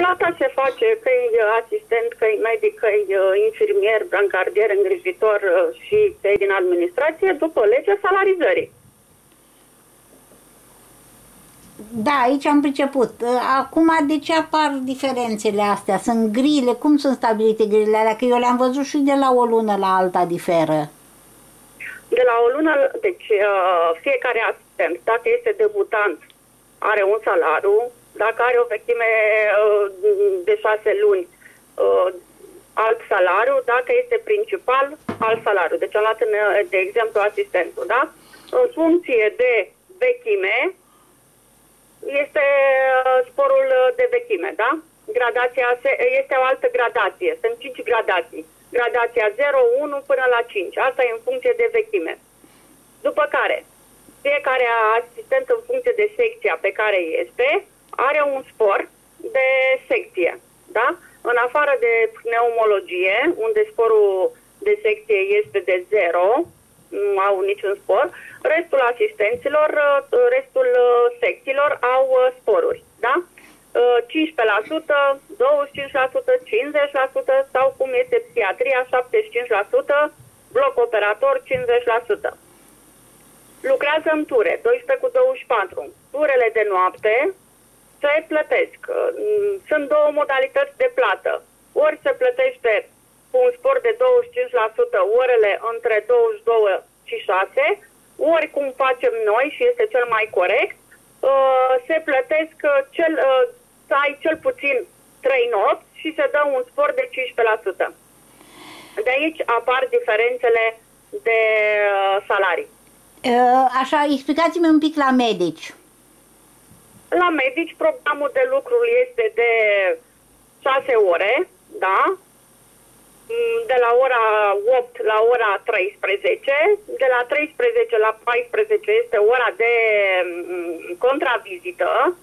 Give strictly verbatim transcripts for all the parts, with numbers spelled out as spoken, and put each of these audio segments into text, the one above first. Plata se face că e asistent, că e medic, că e infirmier, brancardier, îngrijitor și cei din administrație după legea salarizării. Da, aici am priceput. Acum, de ce apar diferențele astea? Sunt grile? Cum sunt stabilite grile alea? Că eu le-am văzut și de la o lună la alta diferă. De la o lună, deci fiecare asistent, dacă este debutant, are un salariu, dacă are o vechime de șase luni, alt salariu, dacă este principal, alt salariu. Deci am luat, în, de exemplu, asistentul, da? În funcție de vechime, este sporul de vechime, da? Gradația este o altă gradație, sunt cinci gradații. Gradația zero, unu până la cinci, asta e în funcție de vechime. După care, fiecare asistent în funcție de secția pe care este, are un spor de secție, da? În afară de pneumologie, unde sporul de secție este de zero, nu au niciun spor, restul asistenților, restul secțiilor au sporuri, da? cincisprezece la sută, douăzeci și cinci la sută, cincizeci la sută sau cum este psihiatria, șaptezeci și cinci la sută, bloc operator, cincizeci la sută. Lucrează în ture, doisprezece cu douăzeci și patru. Turele de noapte se plătesc. Sunt două modalități de plată. Ori se plătește cu un spor de douăzeci și cinci la sută orele între douăzeci și doi și șase, ori cum facem noi și este cel mai corect, se plătesc cel, să ai cel puțin trei nopți și se dă un spor de cincisprezece la sută. De aici apar diferențele de salarii. Așa, explicați-mi un pic la medici. La medici programul de lucru este de șase ore, da? De la ora opt la ora treisprezece, de la treisprezece la paisprezece este ora de contravizită.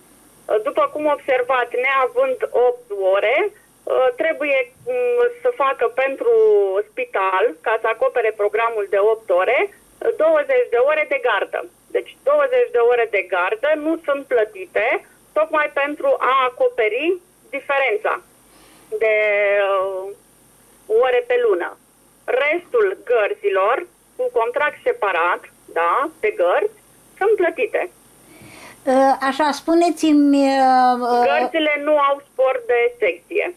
După cum observați, neavând opt ore, trebuie să facă pentru spital, ca să acopere programul de opt ore, douăzeci de ore de gardă. Deci douăzeci de ore de gardă nu sunt plătite, tocmai pentru a acoperi diferența de ore pe lună. Restul gărzilor, cu contract separat, da, pe gărzi, sunt plătite. Așa, spuneți-mi... Uh, uh... Gărzile nu au spor de secție.